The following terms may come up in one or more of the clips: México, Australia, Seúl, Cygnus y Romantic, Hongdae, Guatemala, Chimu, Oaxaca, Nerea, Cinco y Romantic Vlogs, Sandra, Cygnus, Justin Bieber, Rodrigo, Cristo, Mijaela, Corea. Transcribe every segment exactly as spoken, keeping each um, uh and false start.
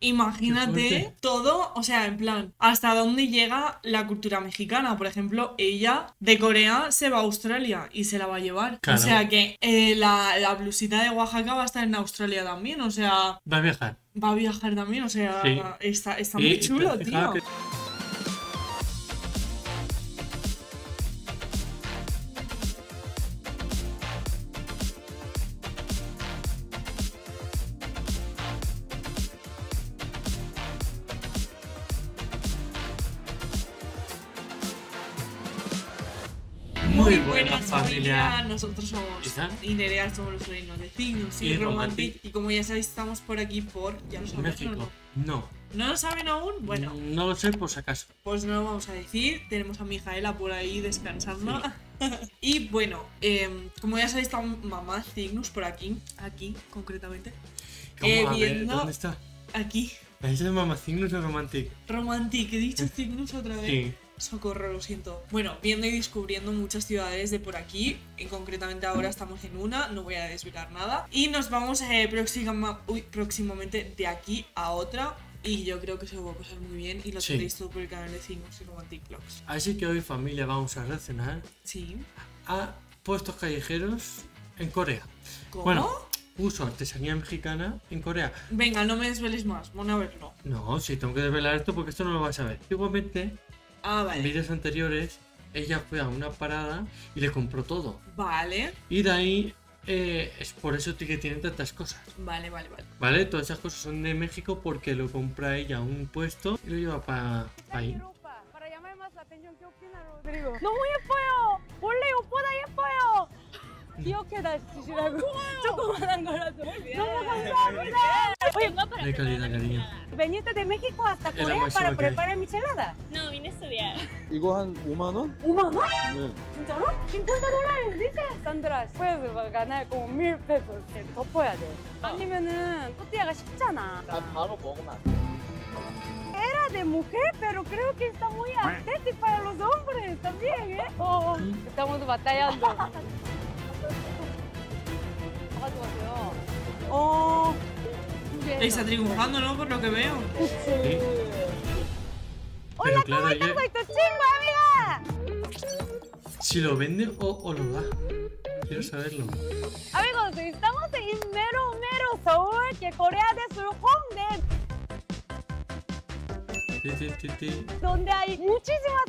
Imagínate todo, o sea, en plan, hasta dónde llega la cultura mexicana. Por ejemplo, ella de Corea se va a Australia y se la va a llevar. Claro. O sea que eh, la, la blusita de Oaxaca va a estar en Australia también, o sea... Va a viajar. Va a viajar también, o sea, sí. está, está sí, muy chulo, está, tío. Fíjate. Muy buenas, familia. Nosotros somos ¿Isa? y Nerea, somos los reinos de Cygnus y Romantic. Y como ya sabéis, estamos por aquí por... ¿Ya lo sabéis, México? No. ¿No lo saben aún? Bueno. No, no lo sé por si acaso. Pues no lo vamos a decir. Tenemos a Mijaela por ahí descansando. Sí. Y bueno, eh, como ya sabéis, está mamá Cygnus por aquí. Aquí, concretamente. ¿Cómo? Eh, viendo... ¿Dónde está? Aquí. ¿La isla de mamá Cygnus o Romantic? Romantic, he dicho Cygnus otra vez. Sí. Socorro, lo siento. Bueno, viendo y descubriendo muchas ciudades de por aquí. Y concretamente ahora estamos en una, no voy a desvelar nada. Y nos vamos eh, próxima, uy, próximamente de aquí a otra. Y yo creo que se va a pasar muy bien. Y lo sí. tendréis todo por el canal de Cinco y Romantic Vlogs. Así que hoy, familia, vamos a reaccionar sí. a puestos callejeros en Corea. ¿Cómo? Bueno, uso artesanía mexicana en Corea. Venga, no me desveles más, van a verlo. No, sí, tengo que desvelar esto porque esto no lo vas a ver. Igualmente... Ah, vale. En vídeos anteriores, ella fue a una parada y le compró todo. Vale. Y de ahí, eh, es por eso que tienen tantas cosas. Vale, vale, vale. Vale, todas esas cosas son de México porque lo compra ella a un puesto y lo lleva para pa ahí. Para llamar más la atención, ¿qué opina Rodrigo? ¡No voy a fuego! ¡Ponle un poda y fuego! ¡Tío, qué da! Oye, guapa, de calidad, cariño. ¿Veniste de México hasta Corea para preparar mi chelada? No, vine a estudiar. ¿Igo han un man? ¿Un man? ¿Sincero? cincuenta dólares, dice. Sandra, puedes ganar como mil pesos. Te 덮어야 돼. 아니면은 코티아가 쉽잖아. 나 바로 먹어놔. Era de mujer, pero creo que está muy ascética para los hombres también, ¿eh? Oh, estamos batallando. Oh, está triunfando, ¿no? Por lo que veo. Sí. Hola, claro, ¿cómo estás? Soy tu Chimu, amiga. Si lo vende o, o lo da. Quiero saberlo. Amigos, estamos en mero, mero Seúl, que Corea de Sur, Honda. Donde hay muchísimas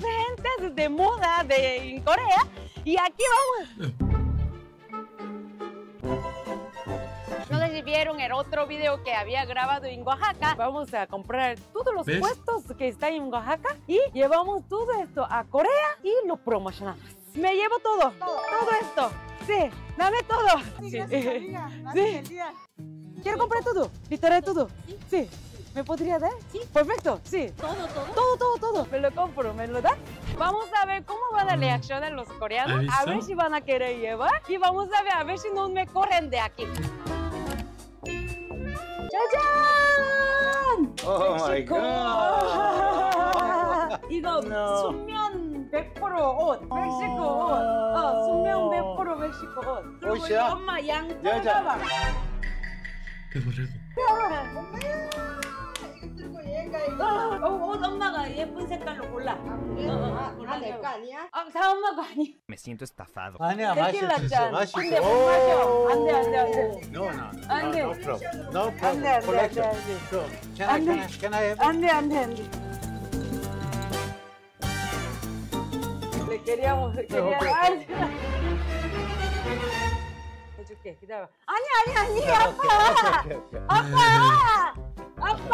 gentes de moda de, en Corea. Y aquí vamos. Uh. No sé si vieron el otro video que había grabado en Oaxaca. Vamos a comprar todos los ¿Ves? puestos que están en Oaxaca y llevamos todo esto a Corea y lo promocionamos. Me llevo todo, todo, todo esto. Sí, dame todo. Sí, gracias, amiga. Gracias, sí. Quiero comprar todo, literal todo. Sí. ¿Me podría dar? Sí. Perfecto, sí. Todo, todo. Todo, todo, todo. Me lo compro, ¿me lo das? Vamos a ver cómo van a reaccionar los coreanos. A ver si van a querer llevar. Y vamos a ver, a ver si no me corren de aquí. ¡Chachán! ¡Oh, my God! 이거 순면 백 퍼센트 옷. 멕시코 옷. 어, 순면 백 퍼센트 멕시코 옷. 그리고 이 엄마 양 떠나봐. 어, 옷 엄마가 예쁜 색깔로 골라. 아, 골라 될 거 아니야? 아, 다 엄마가 아니야. Me siento estafado. 아니야, 맛있어. 맛있어. 근데 못 마셔. 안 돼, 안 돼, 안 돼. No, no, no. 안 돼. No problem. No problem. Collection. Can I, can I, can I have it? 안 돼, 안 돼, 안 돼. Le queríamos, queríamos. 해줄게, 기다려. 아니, 아니, 아니, 아빠. 아빠. 아빠.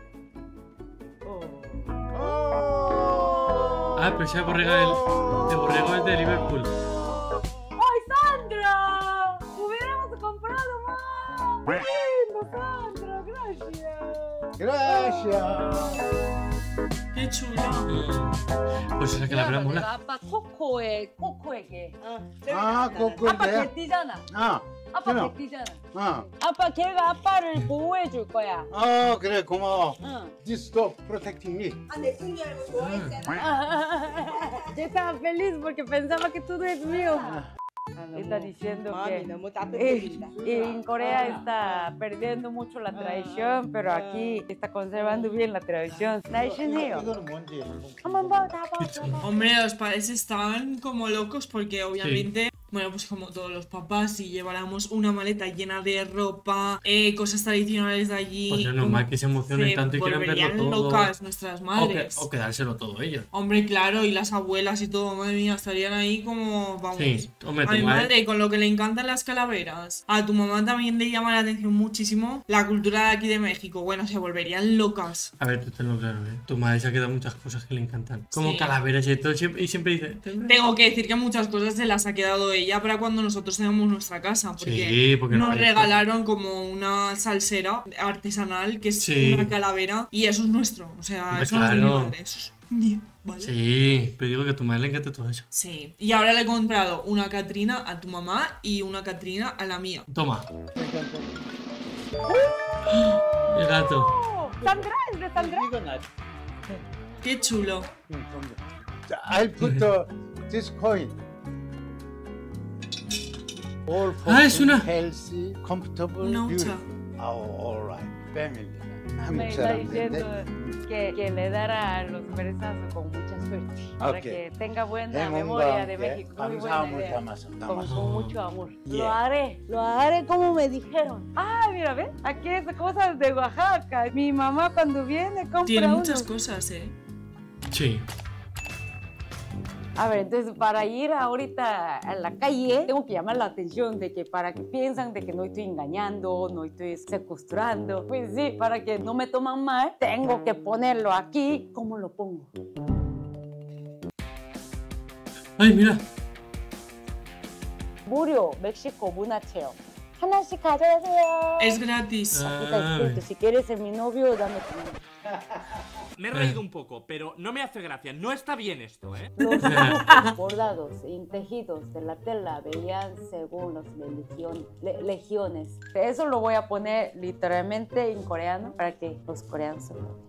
Ah, pero ese borrego de borrego es de Liverpool. ¡Ay, Sandra! ¡Hubiéramos comprado más! ¡Qué lindo, Sandra! ¡Gracias! ¡Gracias! ¡Qué chulo! Pues es que la verdad mola. 아빠 코코에 코코에게. 아, 코코. 아빠 개띠잖아. 아. 아빠 개띠잖아. 아. 아빠 걔가 아빠를 보호해 줄 거야. 아, 그래. 고마워. 응. Just stop protecting me. 아, 내 친구 알고 좋아했잖아. Yo estaba feliz porque pensaba que tú eres mío. Está diciendo que en Corea está perdiendo mucho la tradición, pero aquí está conservando bien la tradición. Hombre, los padres estaban como locos porque obviamente... Bueno, pues como todos los papás, si lleváramos una maleta llena de ropa, eh, cosas tradicionales de allí... Pues es normal que se emocionen tanto y quieran verlo todo. Locas nuestras madres. O, que, o quedárselo todo ellos. Hombre, claro, y las abuelas y todo, madre mía, estarían ahí como... Vamos. Sí, hombre, a mi madre, madre, con lo que le encantan las calaveras. A tu mamá también le llama la atención muchísimo la cultura de aquí de México. Bueno, se volverían locas. A ver, tú tenlo claro, ¿eh? Tu madre se ha quedado muchas cosas que le encantan. Como sí. Calaveras y todo, y siempre dice... Tengo que decir que muchas cosas se las ha quedado ella. Ya para cuando nosotros tengamos nuestra casa, porque, sí, porque nos regalaron como una salsera artesanal que es sí. Una calavera y eso es nuestro, o sea, pues eso claro. Es de mi madre, eso es mío, ¿vale? Sí, pero digo que a tu madre le encanta todo eso. Sí, y ahora le he comprado una Catrina a tu mamá y una Catrina a la mía. Toma. El gato. Sandra, es de Sandra. Qué chulo. I put the, this coin. All for ah, es una healthy, comfortable, una beautiful. Oh, all right. Family. Me está diciendo que, que le dará a los merezados con mucha suerte. Okay. Para que tenga buena memoria de México. Muy buena idea. Con, con mucho amor. Yeah. Lo haré, lo haré como me dijeron. Ah, mira, ¿ves? Aquí es cosas de Oaxaca. Mi mamá cuando viene compra tiene muchas uno. Cosas, ¿eh? Sí. A ver, entonces para ir ahorita a la calle, tengo que llamar la atención de que para que piensan de que no estoy engañando, no estoy secuestrando. Pues sí, para que no me toman mal, tengo que ponerlo aquí. ¿Cómo lo pongo? ¡Ay, mira! 무료, 멕시코 문화체험. 하나씩 가져가세요. Es gratis. Aquí está escrito, si quieres ser mi novio, dame tu novio. Me he reído un poco, pero no me hace gracia. No está bien esto, ¿eh? Los bordados y tejidos de la tela veían según las religión, le, legiones. Eso lo voy a poner literalmente en coreano para que los coreanos se lo...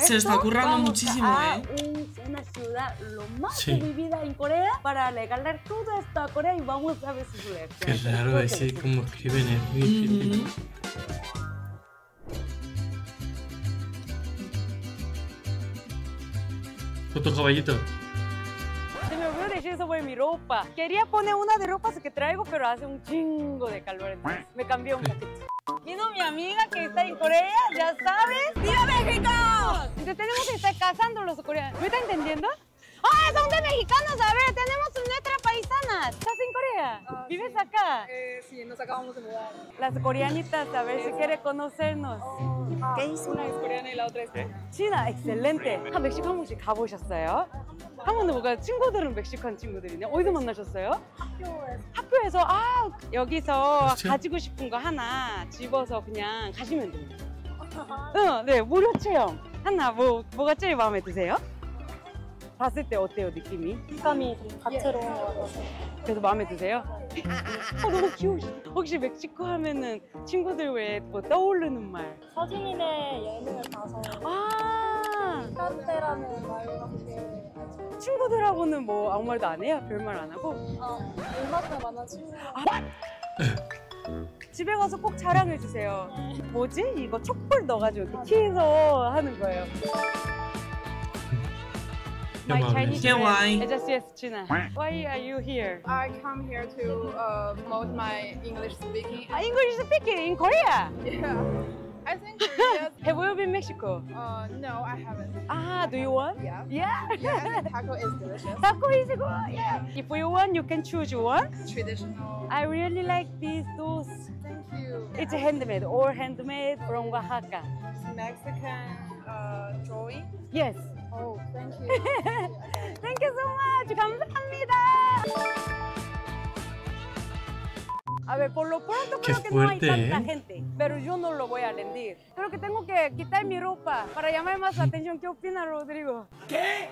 Se lo está currando muchísimo, ¿eh? Un, una ciudad lo más sí. Vivida en Corea para regalar toda esta Corea y vamos a ver si su reacción. Qué raro decir cómo escriben, ¿eh? Muy difícil. Tu caballito. Se me olvidó decir sobre mi ropa. Quería poner una de ropas que traigo, pero hace un chingo de calor. Entonces me cambié un poquito. Vino mi amiga que está en Corea, ya sabes. ¡Viva México! Entonces tenemos que estar casando los coreanos. ¿Me está entendiendo? ¡Ah, son de mexicanos! A ver, tenemos nuestra paisana. ¿Estás en Corea? Ah, ¿vives sí. Acá? Eh, sí, nos acabamos de mudar. Las coreanitas, a ver si quiere conocernos. Oh, ah, ¿qué hizo? Una es coreana y la otra es china. China, excelente. ¿A México han 가보셨어요? 한 번도 못 가요. 친구들은 멕시칸 친구들이네. 어디서 만나셨어요? 학교에서. 학교에서. 아, 여기서 그치? 가지고 싶은 거 하나 집어서 그냥 가시면 됩니다. 응, 네, 무료 체험. 하나 뭐 뭐가 제일 마음에 드세요? 봤을 때 어때요, 느낌이? 식감이 좀 다채로운 것 같아서. 그래서 마음에 드세요? 아, 너무 귀여우시다. 혹시 멕시코 하면은 친구들 외에 뭐 떠오르는 말? 서진이네 예능을 봐서 아 카페라는 말과 함께 알죠. 친구들하고는 뭐 아무 말도 안 해요? 별말 안 하고? 아, 얼마 때 만난 친구. 집에 가서 꼭 자랑해 주세요. 뭐지? 이거 촛불 넣어가지고 이렇게 키에서 하는 거예요. My Chinese friend, ella sí es china. Why are you here? I come here to uh, promote my English speaking. English speaking in Korea? Yeah. I think Korea... Have you been in Mexico? Uh, no, I haven't. Ah, do you want? Yeah. Yeah? Yeah, taco is delicious. Taco is good, yeah. If you want, you can choose one. Traditional. I really like these those. Thank you. It's handmade, all handmade from Oaxaca. Mexican uh, drawing? Yes. Oh, thank you. Thank you so much. 감사합니다. A ver, por lo pronto creo que no hay tanta gente, pero yo no lo voy a rendir. Creo que tengo que quitar mi ropa para llamar más la atención. ¿Qué opina, Rodrigo? ¿Qué?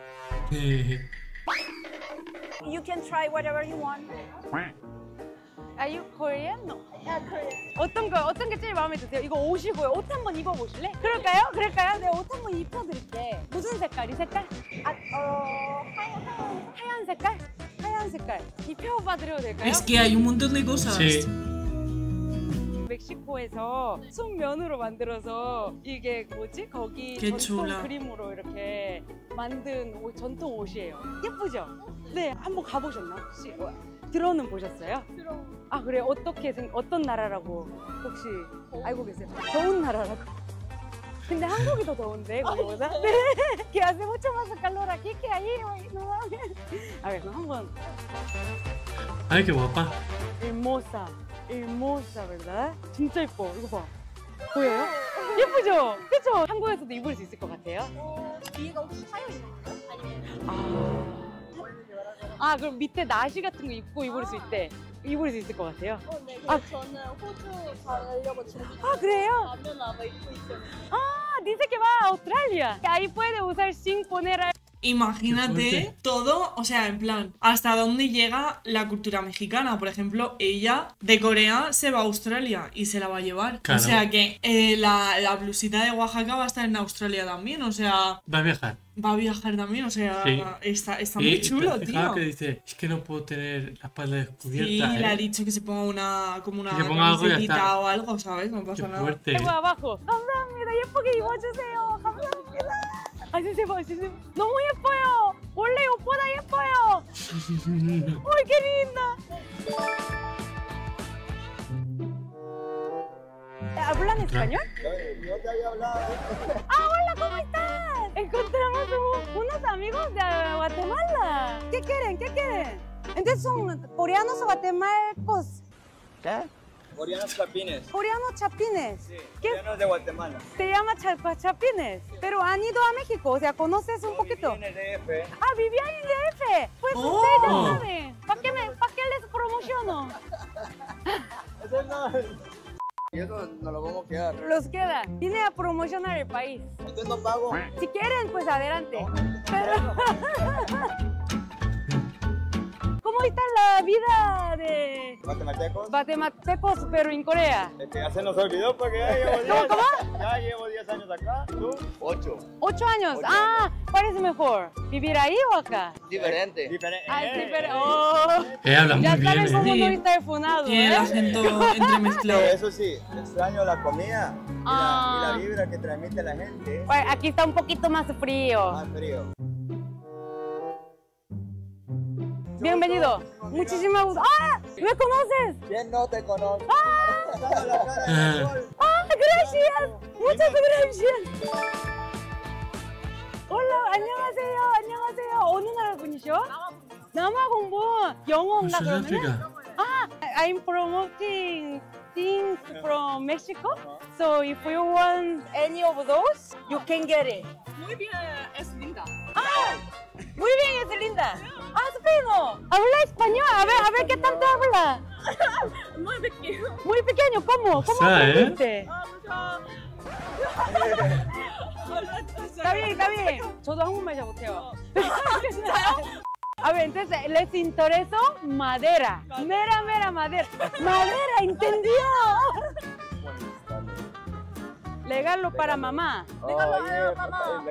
You can try whatever you want. Are you Korean? No. Yeah, Korean. 어떤 거, 어떤 게 제일 마음에 드세요? 이거 옷이고요. 옷 한번 입어보실래? 그럴까요? 그럴까요? 내가 옷 한번 입혀드릴게. 무슨 색깔? 이 색깔? 아, 어... 하얀, 하얀. 하얀 색깔? 하얀 색깔. 입혀봐드려도 될까요? Es que hay un montón de cosas. Sí. 멕시코에서 순면으로 만들어서 이게 뭐지? 거기 전통 chula. 그림으로 이렇게 만든 옷, 전통 옷이에요. 예쁘죠? 네, 한번 가보셨나? 혹시 들어는 보셨어요? 들어. 아 그래 어떻게 생 어떤 나라라고 혹시 더운? 알고 계세요? 더운 나라라고. 근데 한국이 더 더운데 거기보다. 네. Que hace mucho más calor aquí que ahí. A ver, 한번. Ay, qué guapa. Hermosa. Hermosa, ¿verdad? 진짜 예뻐. 이거 봐. 보여요? 예쁘죠? 그렇죠? 한국에서도 입을 수 있을 것 같아요. 어, 뒤에가 혹시 하여 있는 거예요? 아니면 아. 아, 그럼 밑에 나시 같은 거 입고 입을 아. 수 있대. 입을 수 있을 것 같아요. 어, 네. 아, 저는 호주 가려고 준비. 아, 그래요? 가면 아마 입고 있어요. 아, dice que va a Australia. Ahí puede usar sin poner a... Imagínate todo, o sea, en plan, hasta dónde llega la cultura mexicana. Por ejemplo, ella de Corea se va a Australia y se la va a llevar. Claro. O sea que eh, la, la blusita de Oaxaca va a estar en Australia también, o sea... Va a viajar. Va a viajar también, o sea, sí. está, está muy sí, chulo, tío. Que dice, es que no puedo tener la espalda descubierta. Sí, ¿eh? Le ha dicho que se ponga una, como una camiseta o algo, ¿sabes? No pasa nada. Fuerte. Tengo abajo. 아니 제발 진짜 너무 예뻐요. 원래 옷보다 예뻐요. Uy, qué linda. ¿Hablan español? No, no te había hablado. Ah, hola, ¿cómo estás? Encontramos unos amigos de Guatemala. ¿Qué quieren? ¿Qué quieren? Entonces son coreanos o guatemaltecos. ¿Qué? Coreanos chapines. Coreanos chapines. Sí, coreanos de Guatemala. Se llama chapines, sí. Pero han ido a México, o sea, conoces un no, poquito. Viví en el D F. Ah, viví en el D F. Pues oh. Ustedes ya saben. ¿Para qué, pa qué les promociono? Eso no. Y eso nos lo vamos a quedar. Los queda. Vine a promocionar el país. Usted no pago. Si quieren, pues adelante. No, pero... ¿Cómo está la vida de guatemaltecos? Guatemaltecos, pero en Corea. Este ya se nos olvidó porque ya llevo diez, ¿Cómo? Ya llevo diez años acá. ¿Tú? Ocho. Ocho años. Ocho ah, años. Parece mejor. ¿Vivir ahí o acá? Diferente. Diferente. Ah, es diferente. Oh. Eh, habla muy ya bien, saben cómo no está defunado. Tiene el acento entremezclado. Eso sí, extraño la comida y, ah. la, y la vibra que transmite la gente. Bueno, aquí está un poquito más frío. Más frío. Bienvenido. Muchísimas gracias. ¡Ah! ¿Me conoces? ¿Quién no te conoce? ¡Ah! ¡Ah, gracias! ¡Muchas gracias! Hola, 안녕하세요. 안녕하세요. 어느 나라 분이셔? 남아공 분. 영어인가 그러면? 아, I'm promoting things from Mexico. So if you want any of those, you can get it. Muy bien, es linda. ¡Ah! Muy bien, es linda. ¡Ah, Sofino! Habla español, a ver, a ver qué tanto habla. Muy pequeño. Muy pequeño, ¿cómo? ¿Cómo aprendiste? Está bien, está bien. 저도 한국말 잘 못해요. A ver, entonces les interesó madera. Mera, mera, madera. Madera, entendido. Regalo para mamá. Regalo para mamá.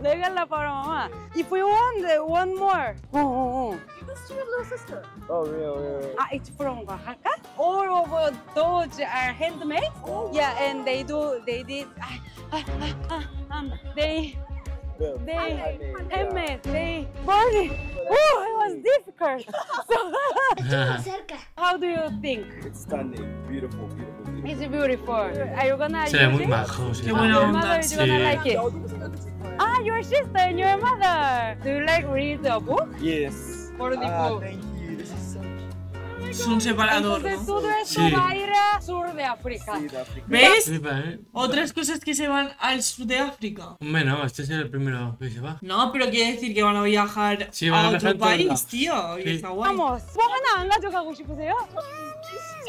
Regalo para mamá. If we want one more. Oh, oh, oh. It's your little sister. Oh, real, real, real. Ah, it's from Oaxaca. All of those are handmade. Oh, yeah, wow. And they do, they did, ah, ah, ah, um, they, yeah. they, I mean, handmade, yeah. They bought it. Oh, it was difficult. So, how do you think? It's stunning, beautiful, beautiful. It's beautiful. Are you gonna use it? Qué ah, buena onda. Mother, sí. Like it? Ah, your sister and your mother. Do you like read the book? Yes. For the ah, book. Thank you. This is so oh es un separador, entonces, ¿no? Todo esto sí. Va a ir al sur de África. Sí, de África. ¿Ves? Sí, ¿eh? Otras cosas que se van al sur de África. Hombre, no, este es el primero que se va. No, pero quiere decir que van a viajar sí, van a, a otro país, tío. Sí. Vamos, ¿puedo ganar? ¿Puedo ganar?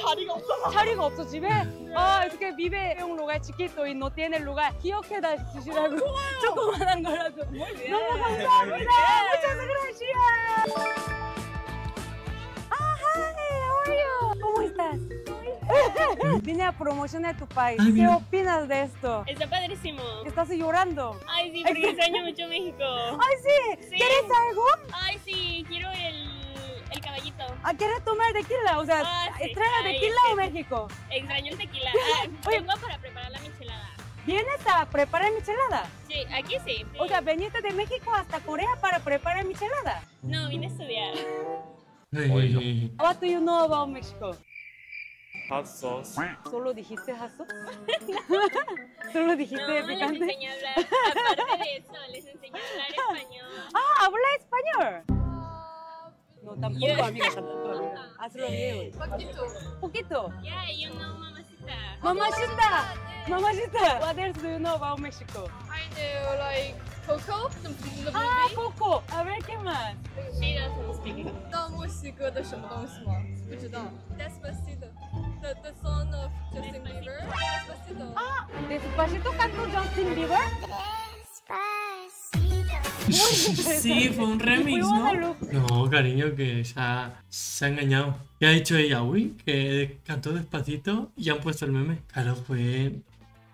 자리가 없어. 자리가 없어 집에. 아 어떻게 미배용 로가 치키도 이 노티네 로가 기억해다 주시라고. 조그만한 거라도. 너무 감사합니다. Muchas gracias. Vine a promocionar tu país. Ay, ¿qué opinas de esto? Está padrísimo. ¿Estás llorando? Ay, sí, porque extraño mucho México. Ay, sí. sí. ¿Quieres algo? Ay, sí, quiero el, el caballito. Ah, ¿quieres tomar tequila? O sea, ah, sí. ¿extraña tequila o México? Extraño el tequila. Ah, vengo para preparar la michelada. ¿Vienes a preparar michelada? Sí, aquí sí, sí. O sea, ¿veniste de México hasta Corea para preparar michelada? No, vine a estudiar. Oye. What do you know about Mexico? Hot sauce. ¿Solo dijiste hot sauce? ¿Solo dijiste no, picante? No, les enseñé a hablar. Aparte de eso, les enseñé a hablar español. ¡Ah! ¿Habla español? Uh, no, tampoco, yeah. amiga. Tampoco. Hazlo bien. Poquito. ¿Poquito? Yeah, you know mamacita. Mamacita! Mamacita! What else do you know about Mexico? I know, like, coco. Ah, coco. A ver, ¿qué más? She doesn't speak English. ¿Música de qué? No sé. Despacito. The, the song of Justin Bieber. Despacito. Ah, Despacito cantó Justin Bieber. Despacito. Sí, fue un remix, ¿no? No, cariño, que se ha, se ha engañado. ¿Qué ha hecho ella? Uy, que cantó Despacito y han puesto el meme. Claro, fue...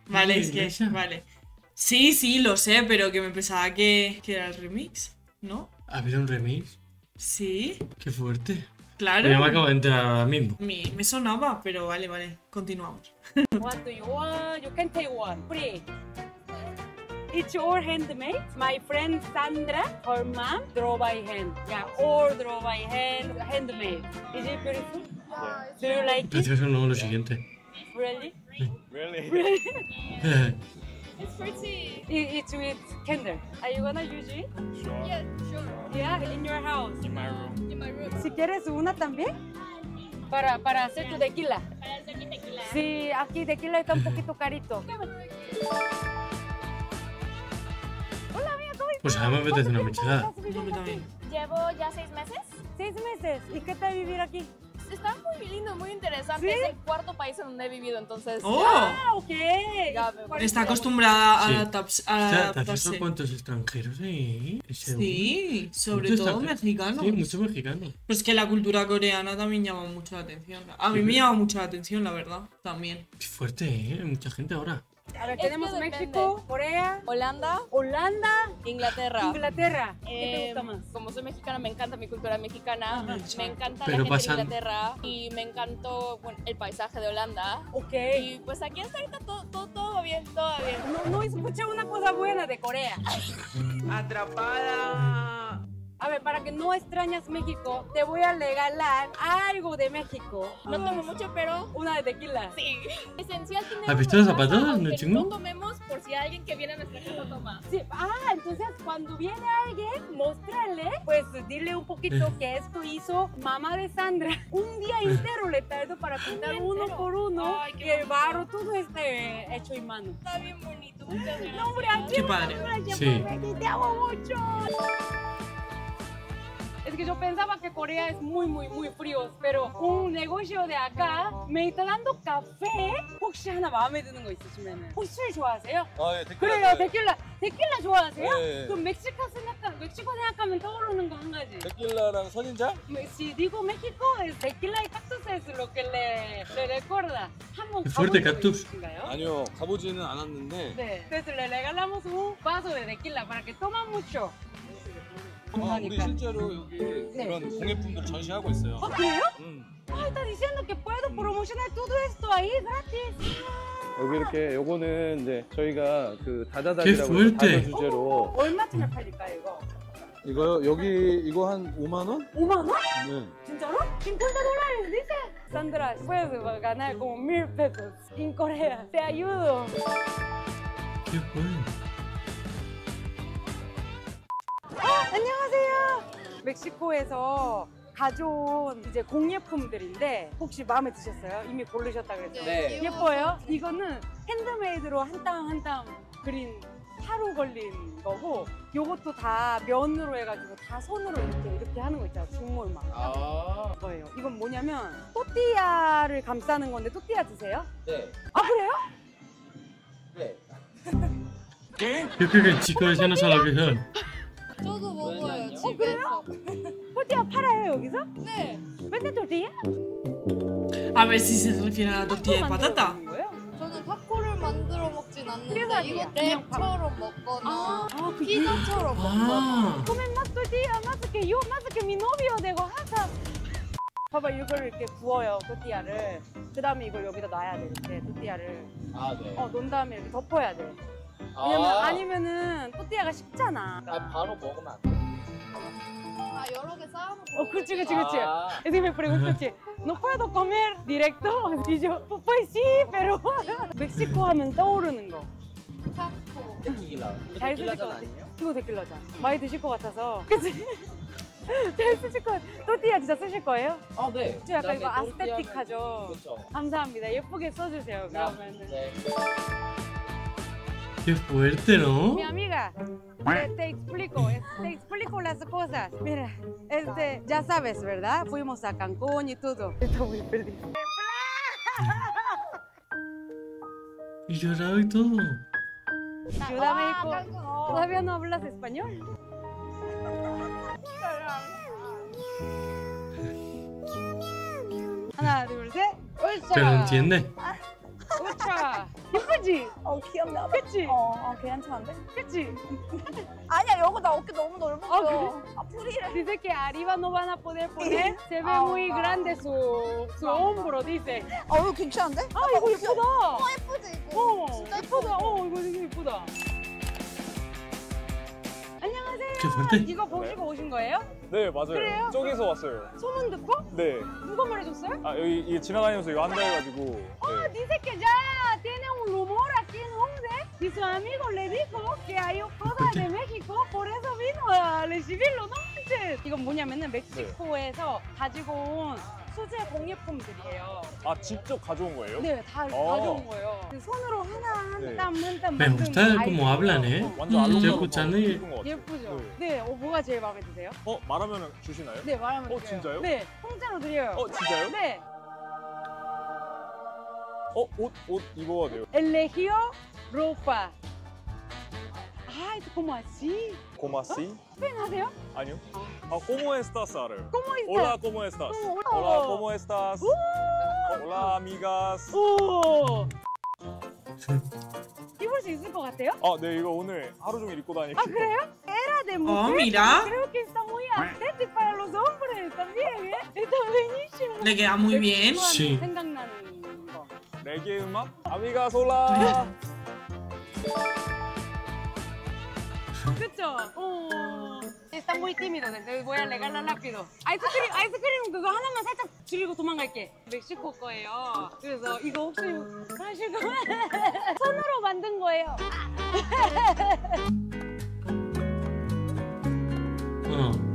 Vale, es que... Ella? Vale. Sí, sí, lo sé, pero que me pensaba que, que era el remix, ¿no? ¿Ha habido un remix? Sí. Qué fuerte. Claro. Yo me acabo de entrar ahora mismo. Me, me sonaba, pero vale, vale. Continuamos. What do you want? You can take one. Free. It's all handmade. My friend Sandra, her mom, draw by hand. Yeah, all draw by hand, handmade. Is it beautiful? Yeah. Do you like it? Precioso, no, lo siguiente. Really? Really? Really? It's pretty. It, it's with candle. Are you gonna use it? Sure. Yeah, sure. Yeah, in your house. In my room. In my room. Si quieres una también para para hacer yeah. tu tequila. Para hacer mi tequila. Sí, aquí tequila está un poquito carito. Hola, amiga, ¿cómo estás? Pues a mí me apetece una michelada. Llevo ya seis meses. Seis meses. ¿Y qué tal vivir aquí? Está muy lindo, muy interesante. ¿Sí? Es el cuarto país en donde he vivido, entonces... ¡Oh! Ah, okay. Ya, está acostumbrada a adaptarse. Sí. O sea, ¿te has cuántos extranjeros ahí? Sí, sobre todo mexicanos. Sí, muchos mexicanos. Pues que la cultura coreana también llama mucho la atención. A mí sí. me llama mucho la atención, la verdad, también. Qué fuerte, ¿eh? Mucha gente ahora. A ver, tenemos México, Corea, Holanda, Holanda, Inglaterra. Inglaterra. ¿Qué te gusta más? Como soy mexicana, me encanta mi cultura mexicana, me encanta la gente de Inglaterra y me encantó el paisaje de Holanda. Ok. Y pues aquí hasta ahorita todo va bien, todo va bien. No escuché una cosa buena de Corea. Atrapada. A ver, para que no extrañas México, te voy a regalar algo de México. No tomo mucho, pero una de tequila. Sí. Esencial tener... ¿Has visto los zapatos? No chingo. No comemos por si alguien que viene a nuestra casa toma. Sí. Ah, entonces cuando viene alguien, mostrarle, pues dile un poquito eh. que esto hizo mamá de Sandra. Un día entero le traigo para pintar uno entero. por uno. Ay, y el barro todo este hecho en mano. Está bien bonito. Muchas gracias. No, hombre, aquí qué padre. Sí. Aquí te amo mucho. Es que yo pensaba que Corea es muy, muy, muy frío, pero un negocio de acá me está dando café. 혹시 하나 마음에 드는 거 있으시면은 혹시 술 좋아하세요? 아, 예, 데킬라. 그래요, 데킬라. 데킬라 좋아하세요? 예, 예. 그럼 멕시카 생각하면, 멕시코 생각하면 떠오르는 거 한 가지. 데킬라랑 선인장? Si digo México, es tequila y cactus es lo que le, le recuerda. 한번 가보신 적 있으신가요? 아니요, 가보지는 않았는데. 네, entonces le regalamos un vaso de tequila para que toma mucho. 아, 우리 실제로 여기 네. 그런 공예품들 전시하고 있어요. 아, 그래요? 응. 아, está diciendo que puedo promocionar todo esto ahí gratis. 여기 이렇게 요거는 이제 저희가 그 다다닥이라고 다다 주제로 얼마쯤에 팔릴까요, 이거? 이거 여기 이거 한 오만 원? 오만 원? 네. 진짜로? cincuenta dólares, dice. Sandra, puedes ganar como mil pesos en Corea. Te ayudo. Qué bueno. 안녕하세요. 멕시코에서 가져온 이제 공예품들인데 혹시 마음에 드셨어요? 이미 고르셨다 그랬죠? 네. 예뻐요? 이거는 핸드메이드로 한 땀 한 땀 그린 하루 걸린 거고 요것도 다 면으로 해가지고 다 손으로 이렇게 이렇게 하는 거 있잖아요. 중물 막 아 거예요. 이건 뭐냐면 또띠아를 감싸는 건데 또띠아 드세요? 네. 아 그래요? 네. 그게 지금까지 하는 사람이면 저도 먹어요. 어 그래요? 또띠아 팔아요 여기서? 네. 맨날 또띠아? 아 왜 시즌 또띠아 바다다? 저는 타코를 만들어 먹진 않는데 이거 랩처럼 먹거나 피자처럼 먹거나 고멘 맛도띠아 맛있게 요 맛있게 미노비어 되고 하자 봐봐 이걸 이렇게 구워요 또띠아를 그 다음에 이걸 여기다 놔야 돼 이렇게 또띠아를 아 네 어 놓은 다음에 이렇게 덮어야 돼 왜냐면 아 아니면은 또띠아가 식잖아 아 바로 먹으면 안 돼 아 여러 개 쌓아놓고 어 그치 그치 그치 es me pregunto que no puedo comer directo y yo pues sí pero 멕시코 하면 떠오르는 거 타코 데킬라 잘 드실 거 같아요 이거 데킬라자 많이 드실 것 같아서 그치 잘 쓰실 거예요 또띠아 진짜 쓰실 거예요 아 네 약간 이거 아스테틱하죠 그렇죠 감사합니다 예쁘게 써주세요 그러면은 네 Qué fuerte, ¿no? Mi amiga, te, te explico, te explico las cosas. Mira, este, ya sabes, ¿verdad? Fuimos a Cancún y todo. Está muy perdido. Y llorado y todo. Ayúdame, México. ¿Todavía no hablas español? Ana, dulce. ¿Pero entiende? 우차! 예쁘지? 어 귀엽네. 그치? 어, 어 괜찮은데? 그치? 아니야 여보 나 어깨 너무 넓었어. 아 그래? 아 뿌리래. Dice que arriba no van a poder poner. Se ve muy grande su su hombro dice. 어 이거 괜찮은데? 아 이거 예쁘다. 어 예쁘지 이거. 어 예쁘다. 어 이거 되게 예쁘다. 안녕하세요. 이거 보시고 오신 거예요? 네 맞아요. 그래요? 저기서 왔어요. 소문 듣고? 네. 누가 말해줬어요? 아 여기 이게 지나다니면서 이거 한다 해가지고. 어, dice que ya tiene un rumor aquí en Hongdae y su amigo le dijo que hay cosas de México, por eso vino a recibirlo, no manches. 이건 뭐냐면은 멕시코에서 가지고 온 소재 공예품들이에요. 아 직접 가져온 거예요? 네, 다 가져온 거예요. 손으로 하나 한 땀 한 땀. Me gusta cómo hablan, ¿eh? 완전 예쁘잖아요. 예쁘죠. 네, 어, 뭐가 제일 마음에 드세요? 어 말하면 주시나요? 네, 말하면 드려요. 어 진짜요? 네, 통장으로 드려요. 어 진짜요? 네. 어, 옷, 옷 입어야 돼요. Elegió ropa. Ay, ¿cómo así? ¿Cómo así? ¿Cómo haces? 아니요. 아, ¿cómo estás? 알아요. ¿Cómo estás? Hola, ¿cómo estás? Hola, ¿cómo estás? Hola, amigas. 입을 수 있을 것 같아요? 아, 네, 이거 오늘 하루 종일 입고 다니고. 아, 그래요? Era de mujer. Oh, mira. Creo que está muy atlético para los hombres también, ¿eh? Está buenísimo. Le queda muy bien. Sí. 생각나는 거. 레게 음악? Amigas, hola. 그쵸? 어... Está muy tímido, entonces voy a alegarla rápido. 아이스크림, 아이스크림 그거 하나만 살짝 줄이고 도망갈게. 멕시코 거예요. 그래서 이거 혹시 사실 손으로 만든 거예요. 어.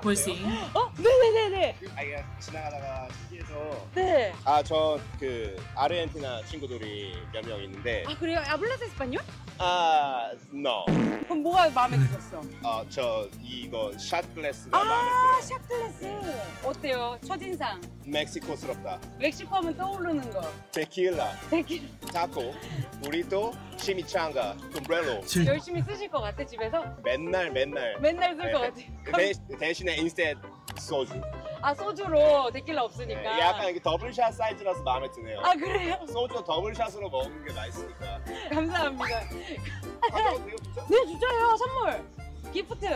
Pues sí. 어? 네네네네. 아이가 지나가다가 시기에서 네. 아, 저 그 아르헨티나 친구들이 몇 명 있는데. 아 그래요? ¿Hablas español? 아, no. 그럼 뭐가 마음에 드셨어? 아, 저 이거 샷 글래스가 마음에 들어요. 아, 샷 글래스. 어때요? 첫인상. 멕시코스럽다. 멕시코 하면 떠오르는 거. 테킬라. 테킬라. 타코. 부리토. 시미창가. 톰브렐로. 열심히 쓰실 것 같아 집에서? 맨날 맨날. 맨날 쓸 것 같아. 대신에 인스텝 소주. 아 소주로 데킬라 없으니까 네, 약간 이게 더블샷 사이즈라서 마음에 드네요. 아 그래요? 소주 더블샷으로 먹는 게 맛있으니까. 감사합니다. 네 진짜요 선물 기프트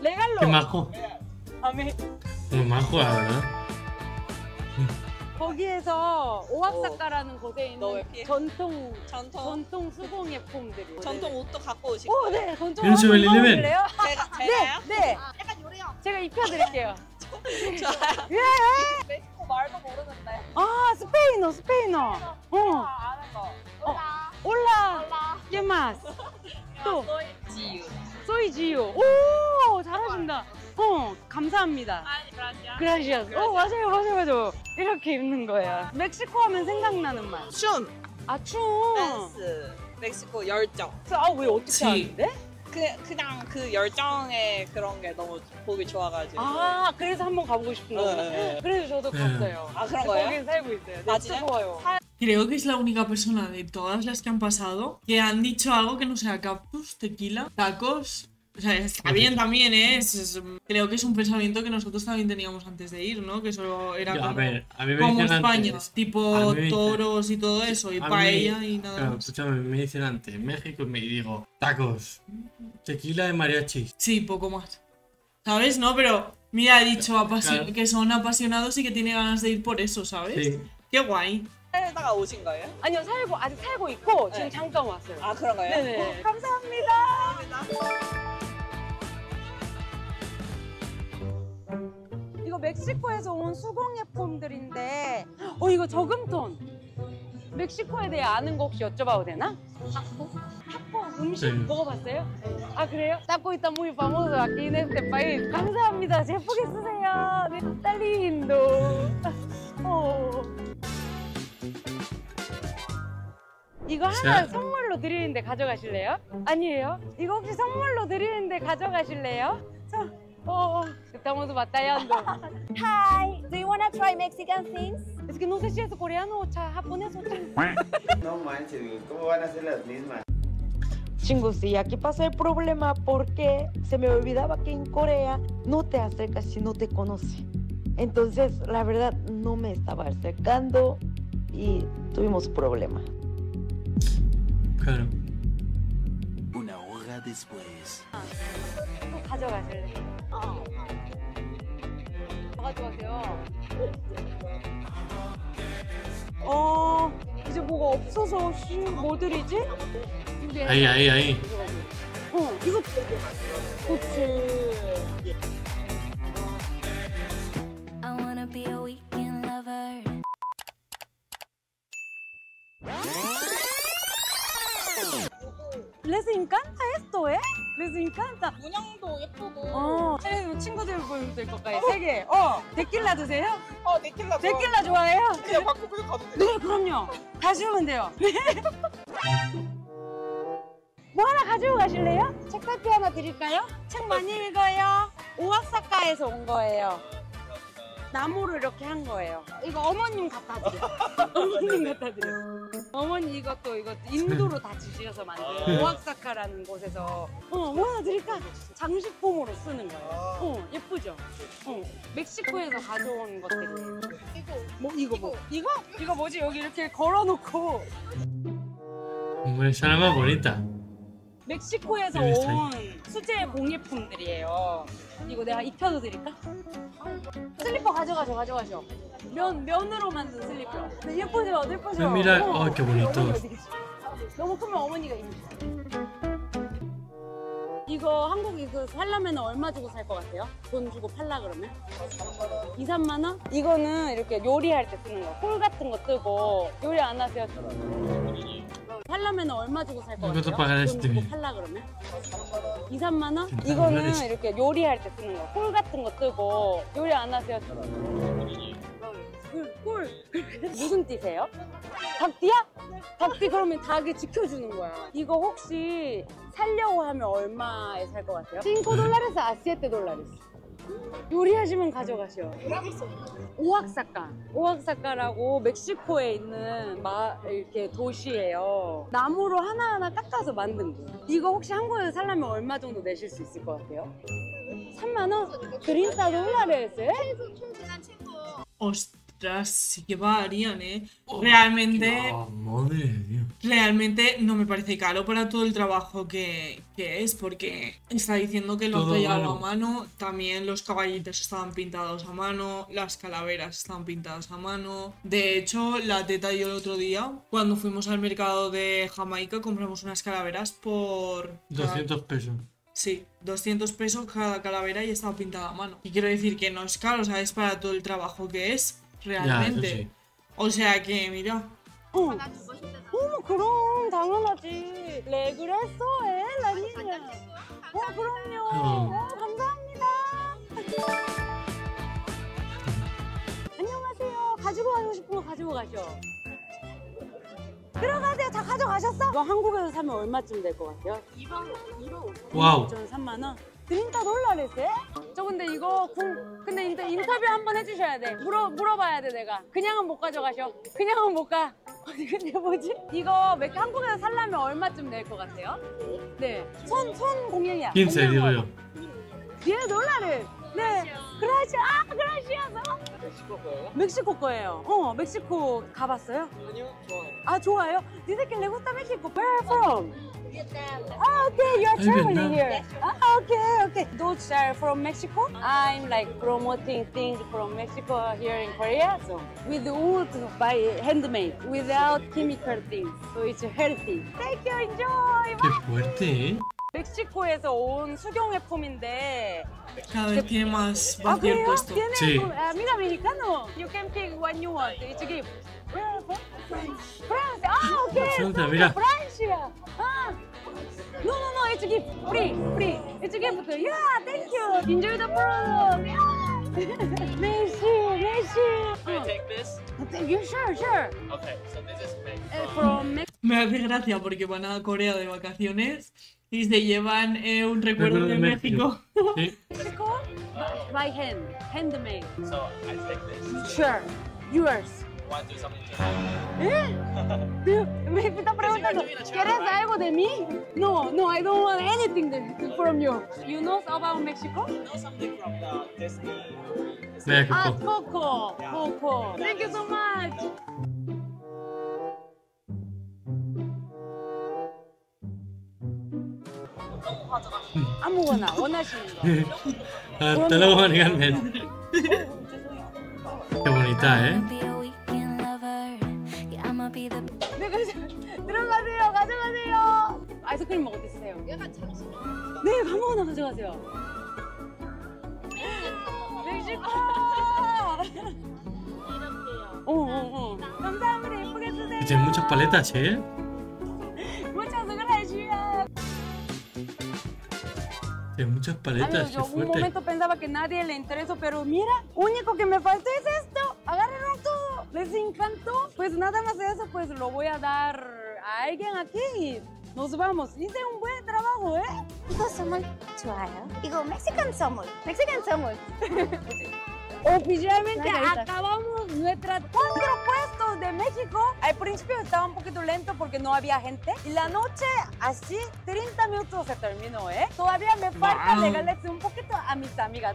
레갈로. 마코. 아메. 마코야. 거기에서 오아사카라는 곳에 있는 전통 전통 전통 수공 예품들이. 전통 옷도 갖고 오시고. 오 네 전통 옷. 그래요? 제가 제가요? 네. 네. 아, 약간 요래요. 제가 입혀드릴게요. 좋아요. 예. 멕시코 말도 모르는데. 아 스페인어 스페인어. 스페인어 어. 아, 아는 거. 올라. 어. 올라. 올라. ¿Qué más? 또. 소이지유. 소이지유. 오 잘하신다. 어 감사합니다. 아, 그라시아스. 그라시아스. 어 맞아요 맞아요 맞아요. 이렇게 입는 거야. 멕시코 하면 생각나는 말. 춤. 아 춤. 댄스. 멕시코 열정. 아, 왜 어떻게 하는데? 그, 그냥 그 열정의 그런 게 너무 보기 좋아가지고. 아, 그래서 한번 가보고 싶은 거구나. 네. 그래서 저도 갔어요. 아, 그런 거예요? 거긴 살고 있어요. 아, 진짜 좋아요. Creo que es la única persona de todas las que han pasado que han dicho algo que no sea cactus, tequila, tacos. O sea, está bien también, ¿eh? Es, es, creo que es un pensamiento que nosotros también teníamos antes de ir, ¿no? Que solo era yo, como, a ver, a mí me como España, antes, tipo me toros me... y todo eso, y paella mí, y nada claro, más. Escúchame, me dicen antes, México, y me digo, tacos, tequila de mariachis. Sí, poco más. ¿Sabes? No, pero mira, he dicho apasio... claro. que son apasionados y que tiene ganas de ir por eso, ¿sabes? Sí. Qué guay. 살다가 오신 거예요? 아니요, 살고, 아직 살고 있고 네. 지금 잠깐 왔어요. 아, 그런 거예요? 네네. 감사합니다. 감사합니다. 이거 멕시코에서 온 수공예품들인데 어, 이거 저금통! 멕시코에 대해 아는 거 혹시 여쭤봐도 되나? 타코? 타코 음식 네. 먹어봤어요? 네. 아, 그래요? 타코 está muy famoso aquí en este país. 감사합니다. 예쁘게 쓰세요. 네, 딸린도. 어. 이거 하나 선물로 드리는데 가져가실래요? 아니에요? 이거 혹시 선물로 드리는데 가져가실래요? 어, estamos batallando. Hi, do you wanna try Mexican things? Es que no sé si es coreano o japonés o chino. No manches, ¿cómo van a ser las mismas? Chingos, y aquí pasa el problema porque se me olvidaba que en Corea no te acercas si no te conoce. Entonces, la verdad, no me estaba acercando y tuvimos problema. Claro. Una hora después. Ahí, ahí, ahí. I wanna be a weekend lover. Les encanta esto, ¿eh? Les encanta. 문양도 예쁘고. 어. 친구들 보일 될 것까지 세 개. 어. 데킬라 드세요? 어, 데킬라. 데킬라 좋아해요? 그냥 받고 그냥 가도 돼요. 네, 그럼요. 다시 오면 돼요. 뭐 하나 가지고 가실래요? 책갈피 하나 드릴까요? 책 많이 읽어요. 오아사카에서 온 거예요. 나무로 이렇게 한 거예요. 이거 어머님 갖다 드려. 어머님 갖다 드려. 어머니 이것도 이것도 인도로 다 주셔서 만든 오아사카라는 곳에서 어, 뭐 하나 드릴까? 장식품으로 쓰는 거예요. 어, 예쁘죠? 어, 멕시코에서 가져온 것들이에요. 이거 뭐 이거 뭐 이거? 이거 뭐지? 여기 이렇게 걸어놓고. 정말 사람아 보리다. 멕시코에서 온 수제 공예품들이에요. 이거 내가 입혀도 드릴까? 슬리퍼 가져가셔, 가져가셔. 면, 면으로 만든 슬리퍼. 네, 예쁘죠? 예쁘죠? 미랄, 어, 이렇게 보니까. 너무 크면 어머니가 입으시죠. 이거 한국 이거 살려면 얼마 주고 살 것 같아요? 돈 주고 팔라 그러면? 이, 삼만 원? 이거는 이렇게 요리할 때 쓰는 거. 콜 같은 거 뜨고 요리 안 하세요? 팔라면 얼마 주고 살 것 같아요? 돈 주고 팔라 그러면? 이, 삼만 원? 이거는 이렇게 요리할 때 쓰는 거. 꿀 같은 거 뜨고 요리 안 하세요? 꿀, 꿀! 무슨 띠세요? 닭띠야? 닭띠 그러면 닭을 지켜주는 거야. 이거 혹시 살려고 하면 얼마에 살 것 같아요? cinco dólares a siete dólares. 요리하시면 가져가시오. 오아사카. 오아사카라고 멕시코에 있는 마, 이렇게 도시예요. 나무로 하나하나 깎아서 만든 거예요. 이거 혹시 한국에서 살려면 얼마 정도 내실 수 있을 것 같아요? 삼만 원? treinta dólares, ¿eh? Ostras, sí que varían, ¿eh? Realmente... Oh, madre de Dios. Realmente no me parece caro para todo el trabajo que, que es, porque está diciendo que lo han tallado a mano, también los caballitos estaban pintados a mano, las calaveras estaban pintadas a mano. De hecho, la teta y yo el otro día, cuando fuimos al mercado de Jamaica, compramos unas calaveras por... doscientos pesos. Sí, doscientos pesos cada calavera y estaba pintada a mano. Y quiero decir que no es caro, o sea, es para todo el trabajo que es, realmente. Ya, sí. O sea que, mira. ¡Oh! ¡Oh, 그럼 당연하지! ¡Le grueso, eh, la niña! ¡Oh, 그럼요! ¡Oh, 감사합니다! 안녕하세요. 가지고 가고 싶은 거 가지고 가셔. 들어가세요. 다 가져가셨어? 이거 한국에서 사면 얼마쯤 될 것 같아요? 이만 원. 와우. 삼만 원. 드림타 놀라랬어요? 저 근데 이거 궁... 근데 인터, 인터뷰 한번 해주셔야 돼. 물어, 물어봐야 돼, 내가. 그냥은 못 가져가셔. 그냥은 못 가. 아니 근데 뭐지? 이거 몇, 한국에서 살려면 얼마쯤 될 것 같아요? 네. 손, 손 공략이야. 김치 드려요. 예, 놀라래. 네. 그라시아. 아, 그라시아서. 멕시코 거예요? 멕시코 거예요. 어, 멕시코 가봤어요? 아니요, 좋아요. 아, 좋아요? 니네께 le gusta México? Where from? Vietnam. Ah, okay, you're traveling here. Ah, okay, okay. Those are from Mexico. I'm like promoting things from Mexico here in Korea. So with the wood by handmade, without chemical things. So it's healthy. Thank you, enjoy. Qué fuerte. 멕시코에서 온 수경외품인데 cada vez tiene más valor puesto. Sí. Mira, mexicano, you can pick what you want. It's a gift. France. France. Ah, okay. Francia. Ah. No, no, no. It's a gift. Free, free. It's a gift. Yeah, thank you. Enjoy the food. Yeah. Merci, merci. Can I take this? You sure, sure. Okay, so this is from Mexico. Me hace gracia porque van a Corea de vacaciones. Y se llevan eh, un recuerdo, recuerdo de, de México. México, ¿sí? By hand, handmade. So I take this. Sure, yours. Want to do something to ¿eh? Me está preguntando, ¿quieres algo de mí? No, no, I don't want anything from you. You know about Mexico? I know something from the Disney movie. Ah, Coco, yeah. Coco. Thank you so much. No. 아무거나 원하시는 거. Hasta luego, Carmen. Qué bonita, ¿eh? 들어가세요, 가져가세요. 아이스크림 먹어 드세요. 약간 잠시만. 네, 아무거나 가져가세요. 멕시코. 이렇게요. 어, 어, 어. 감사합니다. 예쁘게 드세요. 이제 muchas paletas, ¿eh? Muchas gracias. De muchas paletas. Ay, yo un momento pensaba que nadie le interesó, pero mira, único que me faltó es esto. Agarraron todo, les encantó. Pues nada más eso, pues lo voy a dar a alguien aquí y nos vamos. Hice un buen trabajo, ¿eh? Nosotros somos chuayo. Digo, mexicanos somos. Mexicanos somos. Oficialmente acabamos nuestros cuatro puestos de México. Al principio estaba un poquito lento porque no había gente. Y la noche, así, treinta minutos se terminó, ¿eh? Todavía me falta wow. Regalarse un poquito a mis amigas.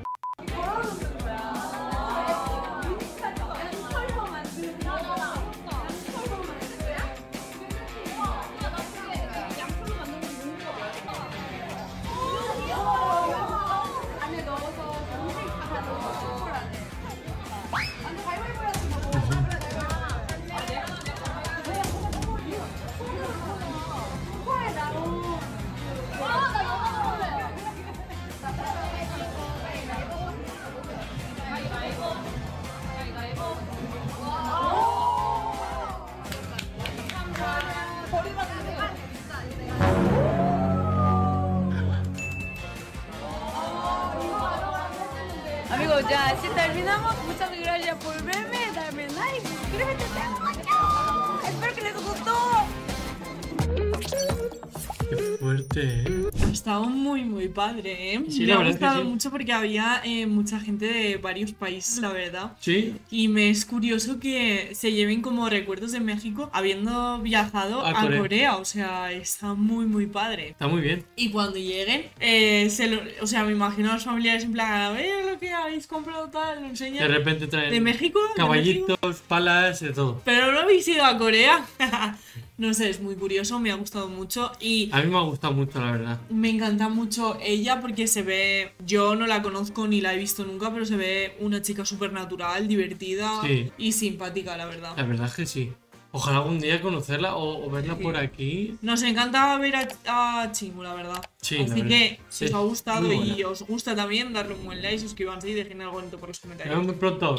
Ya, si terminamos, muchas gracias por verme, darme like, suscríbete, te amo. Espero que les gustó. Qué fuerte, ¿eh? Ha estado muy, muy padre, ¿eh? Sí, me ha gustado sí. mucho porque había eh, mucha gente de varios países, la verdad. Sí. Y me es curioso que se lleven como recuerdos de México habiendo viajado a, a Corea. Corea. O sea, está muy, muy padre. Está muy bien. Y cuando lleguen, eh, se lo, o sea, me imagino a los familiares en plan, eh, lo que habéis comprado tal, lo enseñan. De repente traen de México, caballitos, de México. Palas, de todo. Pero no habéis ido a Corea. No sé, es muy curioso, me ha gustado mucho y... A mí me ha gustado mucho, la verdad. Me encanta mucho ella porque se ve... Yo no la conozco ni la he visto nunca, pero se ve una chica súper natural, divertida sí. y simpática, la verdad. La verdad es que sí. Ojalá algún día conocerla o, o verla sí. por aquí. Nos encanta ver a, a Chimu, la verdad. Sí, así la que si sí. os ha gustado y os gusta también, darle un buen like, suscríbanse y dejen algo bonito por los comentarios. Nos vemos muy pronto.